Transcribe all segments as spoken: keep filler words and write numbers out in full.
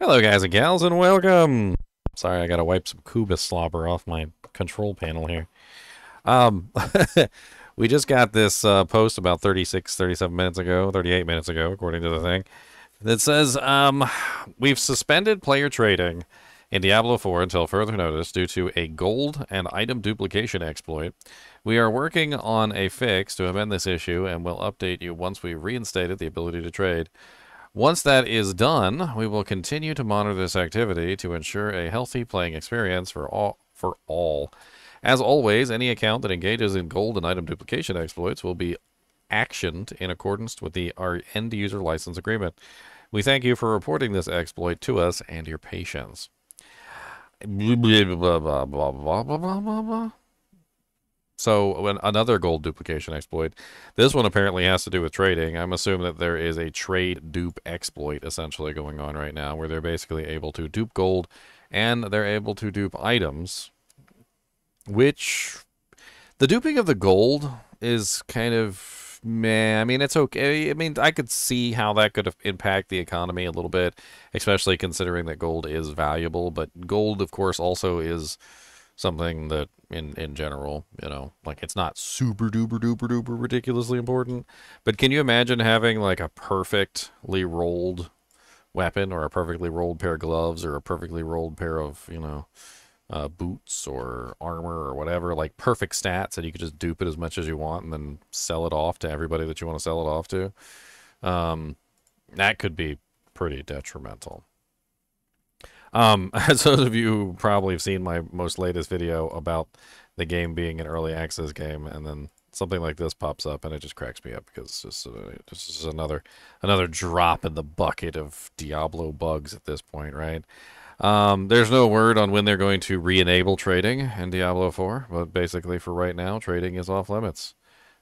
Hello guys and gals and welcome! Sorry, I gotta wipe some Cuba slobber off my control panel here. Um, we just got this uh, post about thirty-six, thirty-seven minutes ago, thirty-eight minutes ago, according to the thing, that says, um, we've suspended player trading in Diablo four until further notice due to a gold and item duplication exploit. We are working on a fix to amend this issue and will update you once we've reinstated the ability to trade. Once that is done, we will continue to monitor this activity to ensure a healthy playing experience for all. For all. As always, any account that engages in gold and item duplication exploits will be actioned in accordance with the our end-user license agreement. We thank you for reporting this exploit to us and your patience. So when another gold duplication exploit, this one apparently has to do with trading. I'm assuming that there is a trade dupe exploit essentially going on right now where they're basically able to dupe gold and they're able to dupe items, which the duping of the gold is kind of meh. I mean, it's okay. I mean, I could see how that could impact the economy a little bit, especially considering that gold is valuable, but gold of course also is something that in, in general, you know, like it's not super duper duper duper ridiculously important, but can you imagine having like a perfectly rolled weapon or a perfectly rolled pair of gloves or a perfectly rolled pair of, you know, uh, boots or armor or whatever, like perfect stats and you could just dupe it as much as you want and then sell it off to everybody that you want to sell it off to. Um, that could be pretty detrimental. Um, as those of you who probably have seen my most latest video about the game being an early access game, and then something like this pops up, and it just cracks me up because it's just, uh, it's just another another drop in the bucket of Diablo bugs at this point, right? Um, there's no word on when they're going to re-enable trading in Diablo four, but basically for right now, trading is off limits.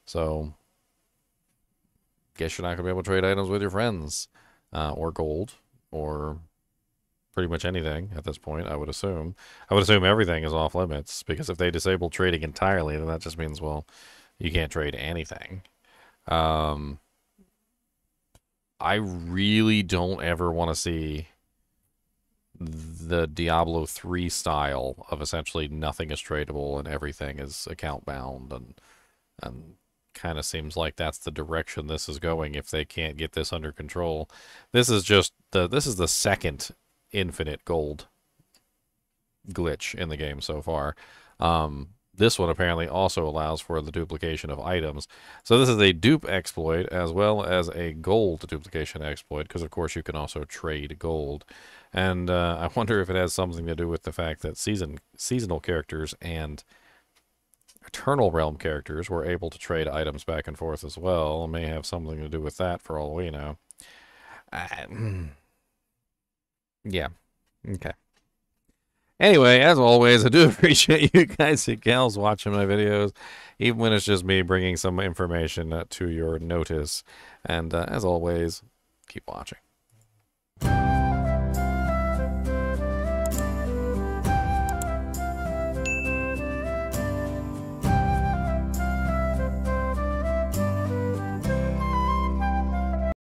So, guess you're not going to be able to trade items with your friends, uh, or gold, or pretty much anything at this point, I would assume. I would assume everything is off limits, because if they disable trading entirely, then that just means, well, you can't trade anything. Um, I really don't ever want to see the Diablo three style of essentially nothing is tradable and everything is account bound, and, and kind of seems like that's the direction this is going if they can't get this under control. This is just the, this is the second infinite gold glitch in the game so far. Um, this one apparently also allows for the duplication of items. So this is a dupe exploit as well as a gold duplication exploit, because of course you can also trade gold. And uh, I wonder if it has something to do with the fact that season seasonal characters and Eternal Realm characters were able to trade items back and forth as well. It may have something to do with that for all we know. I, Yeah. Okay. Anyway, as always, I do appreciate you guys and gals watching my videos, even when it's just me bringing some information to your notice. And uh, as always, keep watching.